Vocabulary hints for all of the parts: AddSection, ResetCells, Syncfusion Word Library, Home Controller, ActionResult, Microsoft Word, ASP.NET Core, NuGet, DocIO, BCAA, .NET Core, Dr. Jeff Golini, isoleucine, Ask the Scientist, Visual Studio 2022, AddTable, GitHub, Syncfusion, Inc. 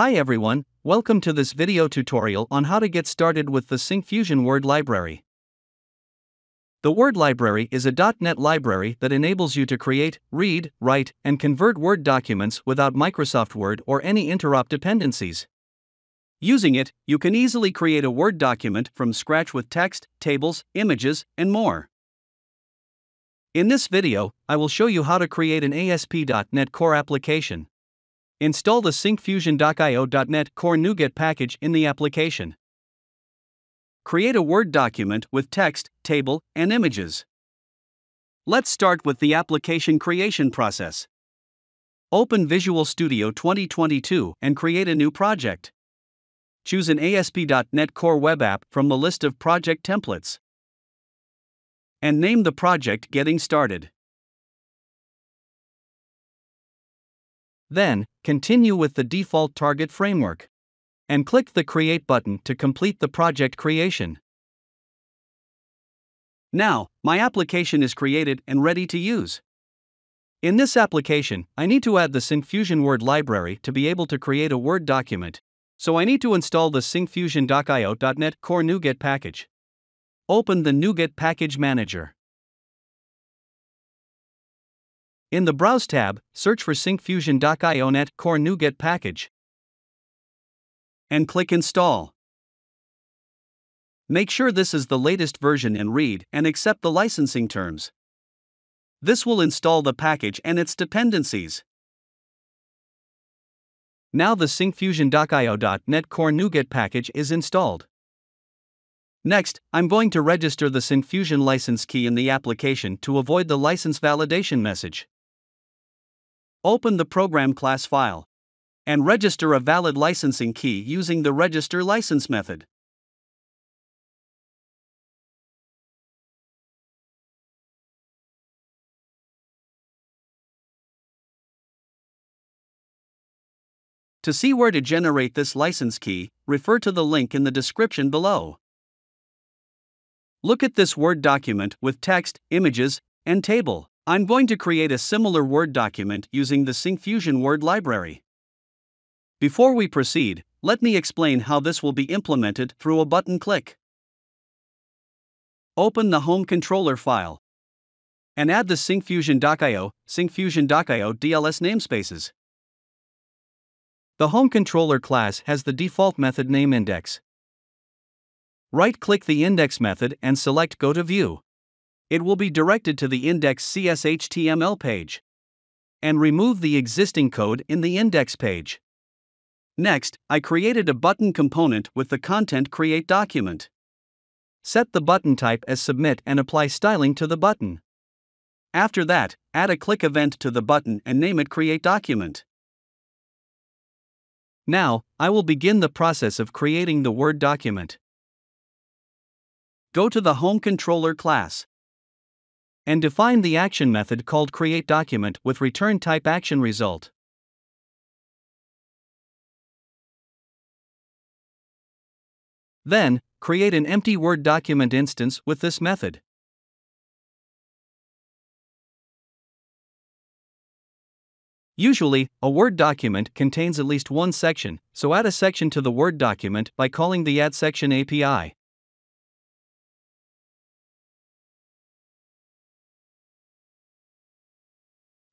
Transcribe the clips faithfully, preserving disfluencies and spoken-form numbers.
Hi everyone, welcome to this video tutorial on how to get started with the Syncfusion Word Library. The Word Library is a dot net library that enables you to create, read, write, and convert Word documents without Microsoft Word or any interop dependencies. Using it, you can easily create a Word document from scratch with text, tables, images, and more. In this video, I will show you how to create an A S P dot net Core application. Install the Syncfusion dot I O dot net Core NuGet package in the application. Create a Word document with text, table, and images. Let's start with the application creation process. Open Visual Studio twenty twenty-two and create a new project. Choose an A S P dot net Core web app from the list of project templates. And name the project Getting Started. Then, continue with the default target framework. And click the Create button to complete the project creation. Now, my application is created and ready to use. In this application, I need to add the Syncfusion Word Library to be able to create a Word document. So I need to install the Syncfusion dot I O dot net Core NuGet package. Open the NuGet Package Manager. In the Browse tab, search for Syncfusion dot I O dot net Core NuGet package and click Install. Make sure this is the latest version and read and accept the licensing terms. This will install the package and its dependencies. Now the Syncfusion dot I O dot net Core NuGet package is installed. Next, I'm going to register the Syncfusion license key in the application to avoid the license validation message. Open the program class file and register a valid licensing key using the register license method. To see where to generate this license key, refer to the link in the description below. Look at this Word document with text, images, and table. I'm going to create a similar Word document using the Syncfusion Word Library. Before we proceed, let me explain how this will be implemented through a button click. Open the Home Controller file and add the Syncfusion dot I O, Syncfusion dot I O D L S namespaces. The Home Controller class has the default method name index. Right-click the index method and select Go to View. It will be directed to the index C S H T M L page. And remove the existing code in the index page. Next, I created a button component with the content Create document. Set the button type as Submit and apply styling to the button. After that, add a click event to the button and name it Create document. Now, I will begin the process of creating the Word document. Go to the Home Controller class and define the action method called Create Document with return type ActionResult. Then, create an empty Word document instance with this method. Usually, a Word document contains at least one section, so add a section to the Word document by calling the AddSection A P I.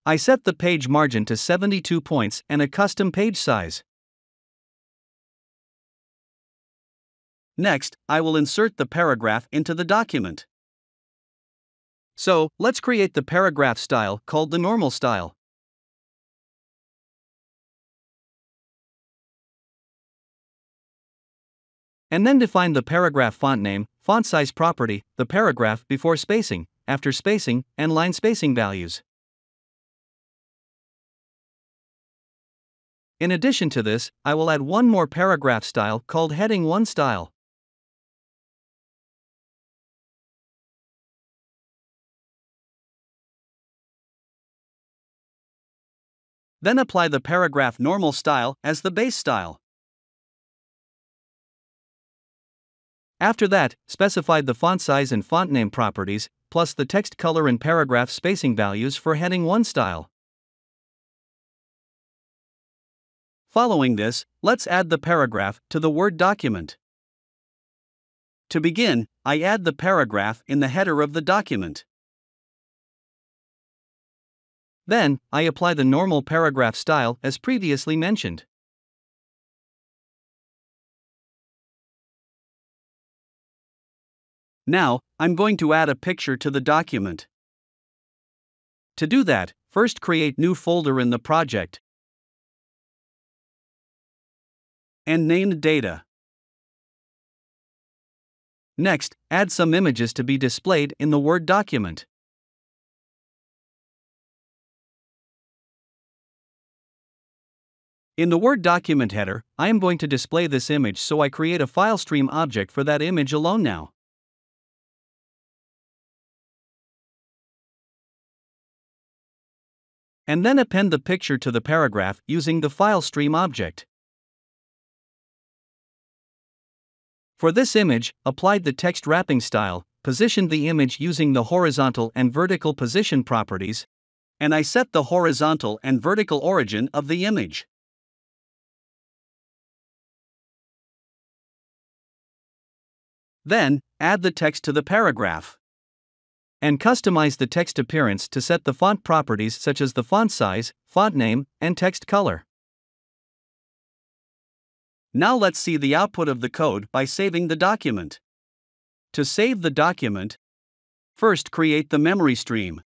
I set the page margin to seventy-two points and a custom page size. Next, I will insert the paragraph into the document. So, let's create the paragraph style called the normal style. And then define the paragraph font name, font size property, the paragraph before spacing, after spacing, and line spacing values. In addition to this, I will add one more paragraph style called Heading one style. Then apply the paragraph normal style as the base style. After that, specify the font size and font name properties, plus the text color and paragraph spacing values for Heading one style. Following this, let's add the paragraph to the Word document. To begin, I add the paragraph in the header of the document. Then, I apply the normal paragraph style as previously mentioned. Now, I'm going to add a picture to the document. To do that, first create new folder in the project and name Data. Next, add some images to be displayed in the Word document. In the Word document header, I am going to display this image, so I create a file stream object for that image alone now. And then append the picture to the paragraph using the file stream object. For this image, applied the text wrapping style, positioned the image using the horizontal and vertical position properties, and I set the horizontal and vertical origin of the image. Then, add the text to the paragraph and customize the text appearance to set the font properties such as the font size, font name, and text color. Now let's see the output of the code by saving the document. To save the document, first create the memory stream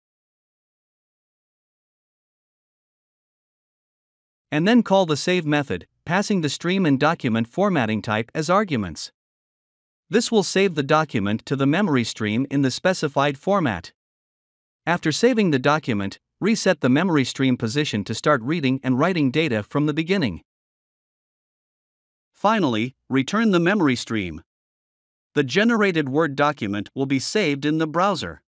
and then call the save method, passing the stream and document formatting type as arguments. This will save the document to the memory stream in the specified format. After saving the document, reset the memory stream position to start reading and writing data from the beginning. Finally, return the memory stream. The generated Word document will be saved in the browser.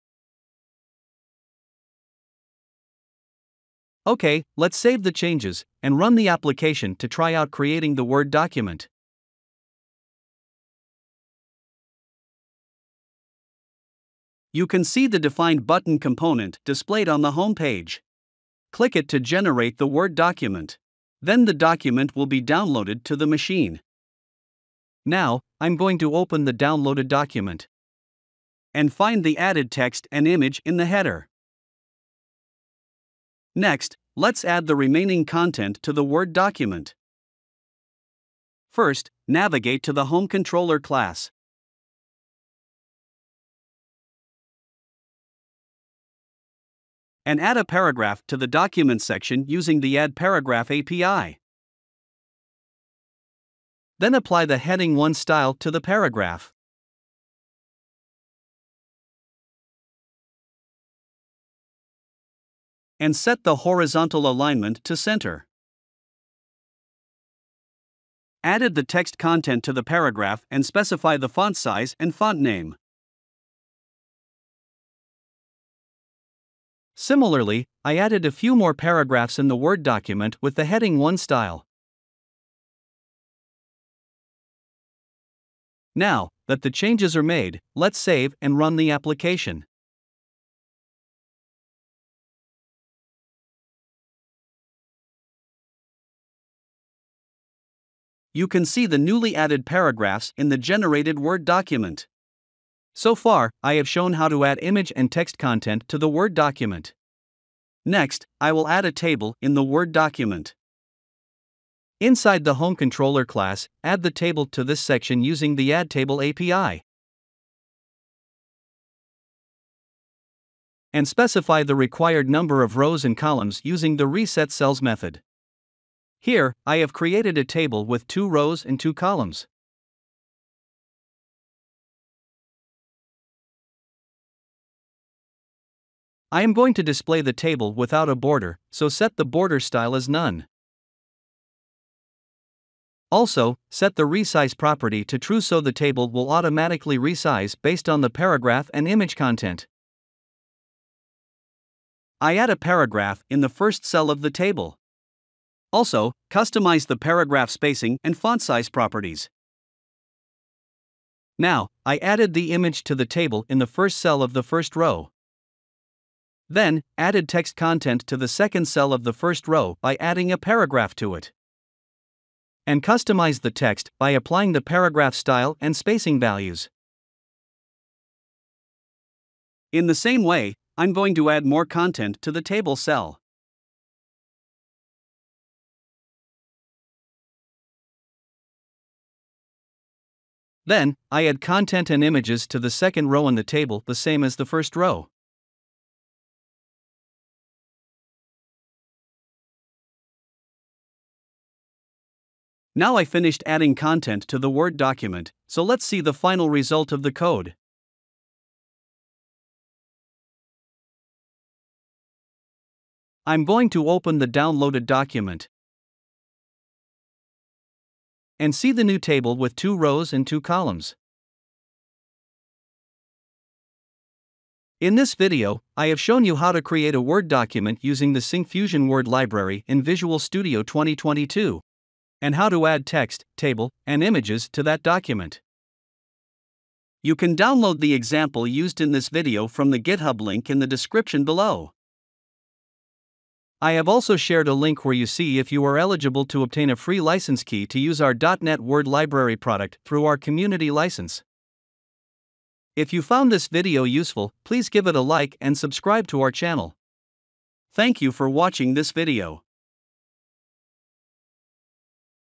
Okay, let's save the changes and run the application to try out creating the Word document. You can see the defined button component displayed on the home page. Click it to generate the Word document. Then the document will be downloaded to the machine. Now, I'm going to open the downloaded document and find the added text and image in the header. Next, let's add the remaining content to the Word document. First, navigate to the Home Controller class. And add a paragraph to the document section using the Add Paragraph A P I. Then apply the Heading one style to the paragraph. And set the horizontal alignment to center. Added the text content to the paragraph and specify the font size and font name. Similarly, I added a few more paragraphs in the Word document with the Heading one style. Now that the changes are made, let's save and run the application. You can see the newly added paragraphs in the generated Word document. So far, I have shown how to add image and text content to the Word document. Next, I will add a table in the Word document. Inside the Home Controller class, add the table to this section using the AddTable A P I. And specify the required number of rows and columns using the ResetCells method. Here, I have created a table with two rows and two columns. I am going to display the table without a border, so set the border style as none. Also, set the resize property to true so the table will automatically resize based on the paragraph and image content. I add a paragraph in the first cell of the table. Also, customize the paragraph spacing and font size properties. Now, I added the image to the table in the first cell of the first row. Then, added text content to the second cell of the first row by adding a paragraph to it. and customize the text by applying the paragraph style and spacing values. In the same way, I'm going to add more content to the table cell. Then, I add content and images to the second row in the table, the same as the first row. Now I finished adding content to the Word document, so let's see the final result of the code. I'm going to open the downloaded document and see the new table with two rows and two columns. In this video, I have shown you how to create a Word document using the Syncfusion Word Library in Visual Studio twenty twenty-two. And how to add text, table, and images to that document. You can download the example used in this video from the GitHub link in the description below. I have also shared a link where you see if you are eligible to obtain a free license key to use our dot net Word Library product through our community license. If you found this video useful, please give it a like and subscribe to our channel. Thank you for watching this video.